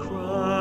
Cry.